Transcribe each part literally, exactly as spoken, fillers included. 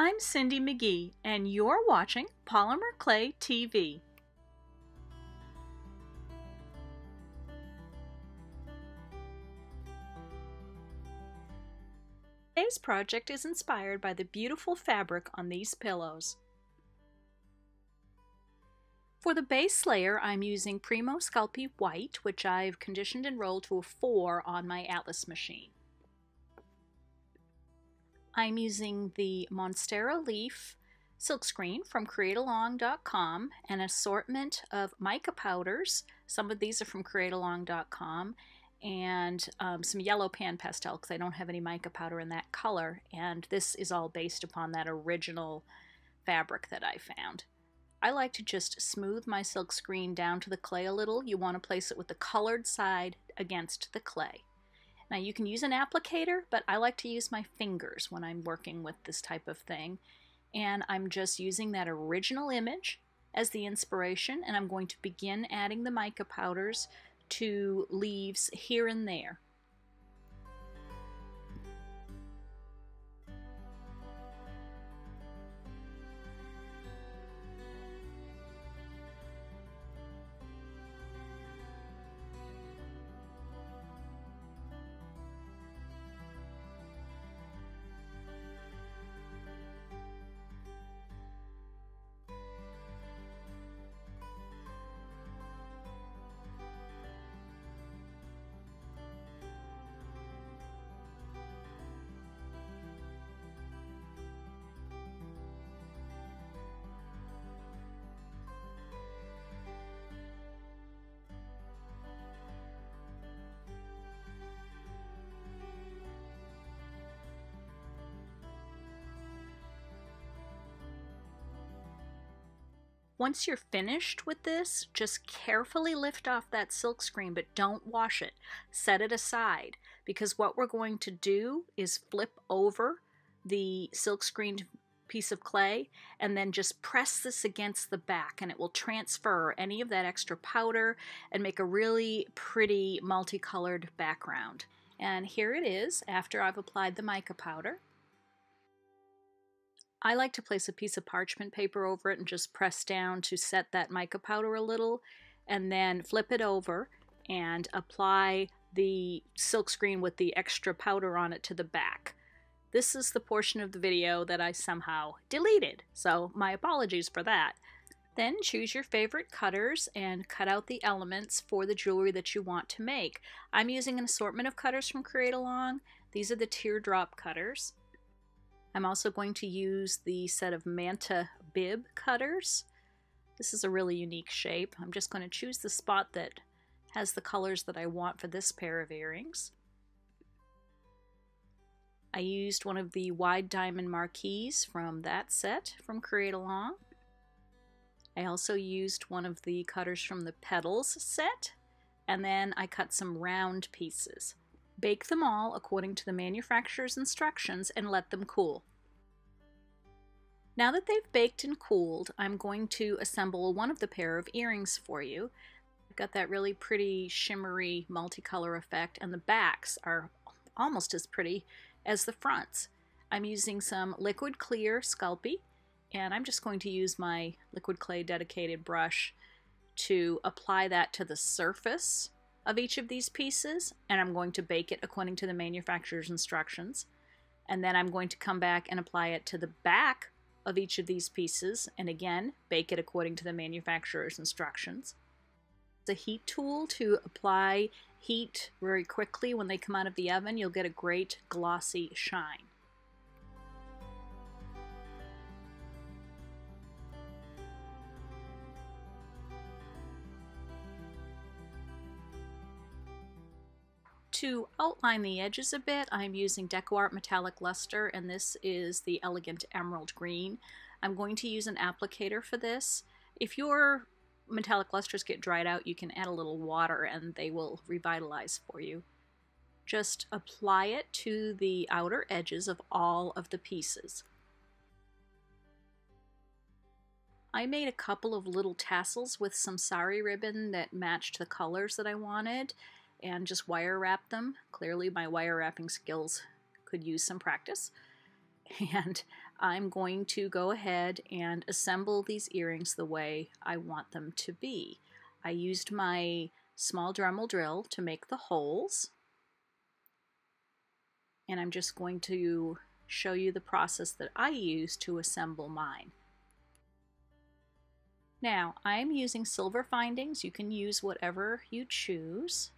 I'm Cindi McGee, and you're watching Polymer Clay T V. Today's project is inspired by the beautiful fabric on these pillows. For the base layer, I'm using Primo Sculpey White, which I've conditioned and rolled to a four on my Atlas machine. I'm using the Monstera Leaf Silkscreen from create along dot com, an assortment of mica powders. Some of these are from create along dot com, and um, some yellow pan pastel because I don't have any mica powder in that color, and this is all based upon that original fabric that I found. I like to just smooth my silkscreen down to the clay a little. You want to place it with the colored side against the clay. Now you can use an applicator, but I like to use my fingers when I'm working with this type of thing. And I'm just using that original image as the inspiration, and I'm going to begin adding the mica powders to leaves here and there. Once you're finished with this, just carefully lift off that silkscreen, but don't wash it. Set it aside, because what we're going to do is flip over the silkscreen piece of clay and then just press this against the back, and it will transfer any of that extra powder and make a really pretty multicolored background. And here it is after I've applied the mica powder. I like to place a piece of parchment paper over it and just press down to set that mica powder a little, and then flip it over and apply the silkscreen with the extra powder on it to the back. This is the portion of the video that I somehow deleted, so my apologies for that. Then choose your favorite cutters and cut out the elements for the jewelry that you want to make. I'm using an assortment of cutters from Create Along. These are the Tear Drop Cutters. I'm also going to use the set of Manta Bib Cutters. This is a really unique shape. I'm just going to choose the spot that has the colors that I want for this pair of earrings. I used one of the Wide Diamond Marquis from that set from Create Along. I also used one of the cutters from the Petals set, and then I cut some round pieces. Bake them all according to the manufacturer's instructions and let them cool. Now that they've baked and cooled, I'm going to assemble one of the pair of earrings for you. I've got that really pretty shimmery multicolor effect, and the backs are almost as pretty as the fronts. I'm using some liquid clear Sculpey, and I'm just going to use my liquid clay dedicated brush to apply that to the surface of each of these pieces, and I'm going to bake it according to the manufacturer's instructions, and then I'm going to come back and apply it to the back of each of these pieces, and again bake it according to the manufacturer's instructions. It's a heat tool to apply heat very quickly. When they come out of the oven, you'll get a great glossy shine. To outline the edges a bit, I'm using DecoArt Metallic Luster, and this is the Elegant Emerald Green. I'm going to use an applicator for this. If your metallic lusters get dried out, you can add a little water and they will revitalize for you. Just apply it to the outer edges of all of the pieces. I made a couple of little tassels with some sari ribbon that matched the colors that I wanted, and just wire wrap them. Clearly my wire wrapping skills could use some practice. and I'm going to go ahead and assemble these earrings the way I want them to be. I used my small Dremel drill to make the holes, and I'm just going to show you the process that I use to assemble mine. Now, I'm using silver findings. You can use whatever you choose.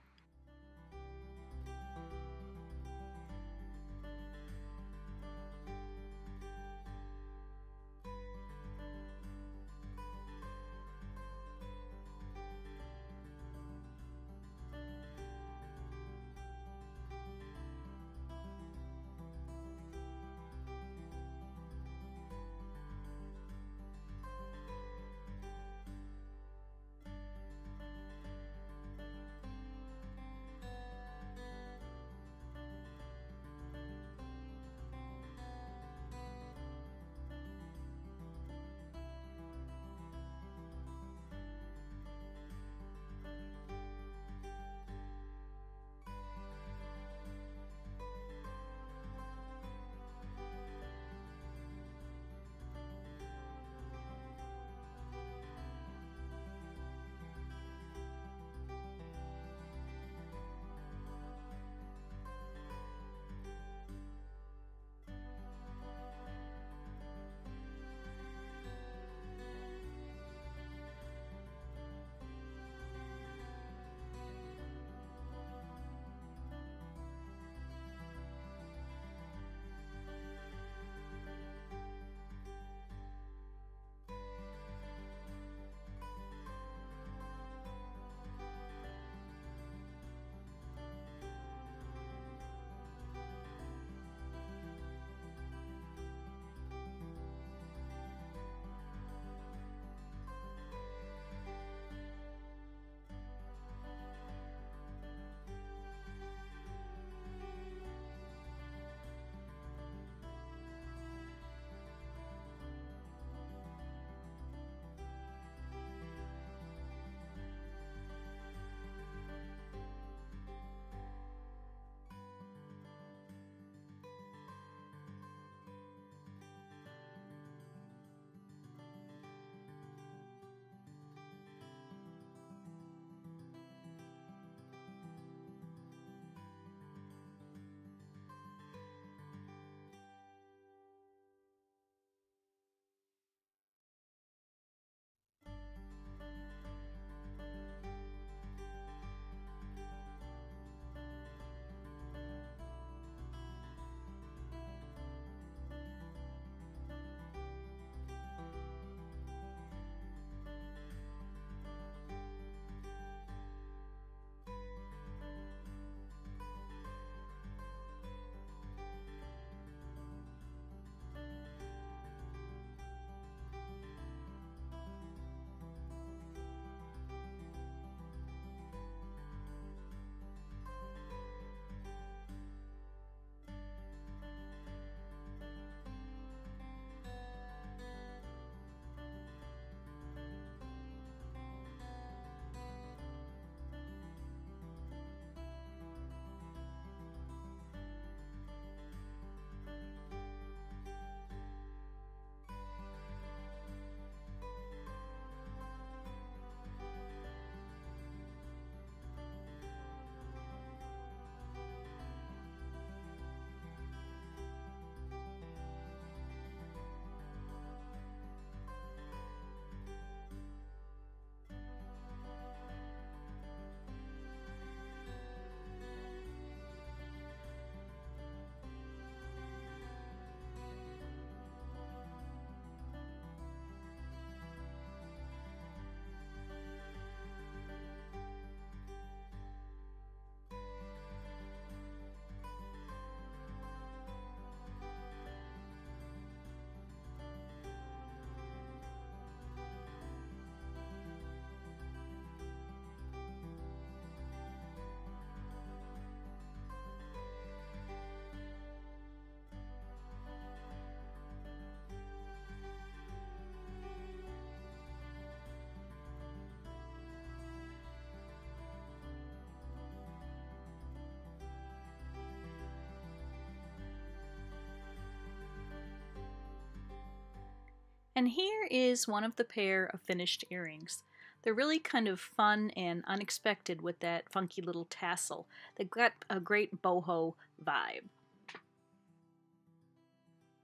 And here is one of the pair of finished earrings. They're really kind of fun and unexpected with that funky little tassel. They've got a great boho vibe.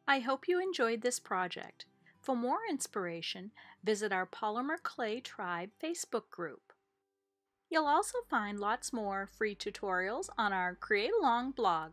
I hope you enjoyed this project. For more inspiration, visit our Polymer Clay Tribe Facebook group. You'll also find lots more free tutorials on our Create Along blog.